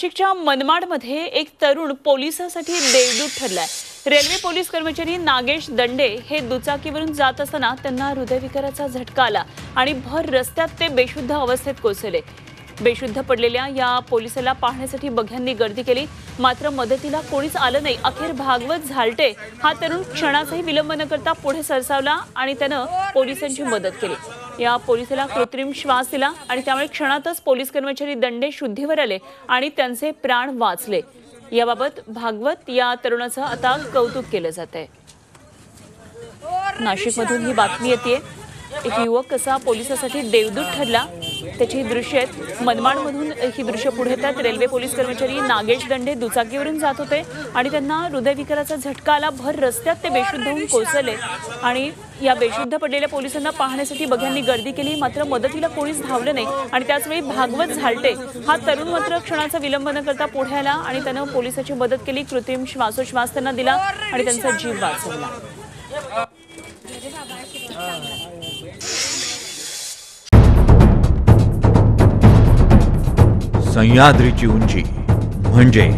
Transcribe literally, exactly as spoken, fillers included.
नाशिकच्या मनमाडमध्ये एक तरुण पोलिसांसाठी देवदूत ठरलाय। रेल्वे पोलीस कर्मचारी नागेश दंडे हे दुचाकीवरून जात असताना त्यांना हृदयविकाराचा झटका आला आणि भर रस्त्यात ते बेशुद्ध अवस्थेत कोसळले। बेशुद्ध पडलेल्या या पोलिसाला पाहण्यासाठी बघ्यांनी गर्दी केली, मात्र मदतीला कोणीच आलं नाही। अखेर भागवत झालटे हा तरुण क्षणाचाही विलंब न करता पुढे सरसावला आणि त्याने पोलिसांची मदत केली। या पोलिसाला कृत्रिम श्वास दिला आणि त्यामुळे क्षणातच पोलीस कर्मचारी दंडे शुद्धीवर आले आणि त्यांचे प्राण वाचले। याबाबत भागवत या तरुणाचं आता कौतुक केलं जातंय। नाशिकमधून ही बातमी येतेय। एक युवक कसा पोलिसांसाठी देवदूत ठरला त्याची दृश्ये मनमाडमधून ही दृश्य पुढे येतात। रेल्वे पोलीस कर्मचारी नागेश दंडे दुचाकीवरून जात होते आणि त्यांना हृदयविकाराचा झटका आला। भर रस्त्यात ते बेशुद्ध होऊन कोसळले आणि या बेशुद्ध पडलेल्या पोलिसांना पाहण्यासाठी बघ्यांनी गर्दी केली, मात्र मदतीला कोणीच धावलं नाही। आणि त्याचवेळी भागवत झालटे हा तरुण मात्र क्षणाचा विलंब न करता पुढे आला आणि त्याने पोलिसांची मदत केली। कृत्रिम श्वासोच्छ्वास त्यांना दिला आणि त्यांचा जीव वाचवला। सह्याद्रीची उंची म्हणजे